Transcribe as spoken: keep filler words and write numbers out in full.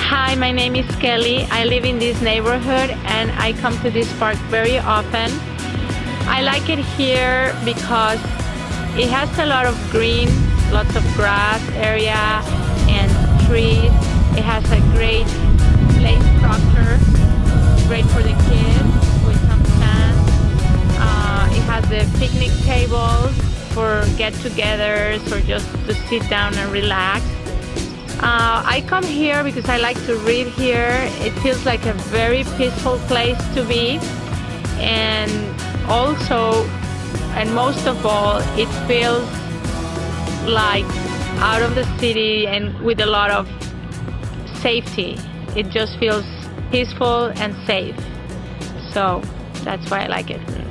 Hi, my name is Kelly. I live in this neighborhood and I come to this park very often. I like it here because it has a lot of green, lots of grass area and trees. It has a great play structure, great for the kids with some fans. Uh, it has the picnic tables for get-togethers or just to sit down and relax. Uh, I come here because I like to read here. It feels like a very peaceful place to be, and also, and most of all, it feels like out of the city and with a lot of safety. It just feels peaceful and safe. So that's why I like it.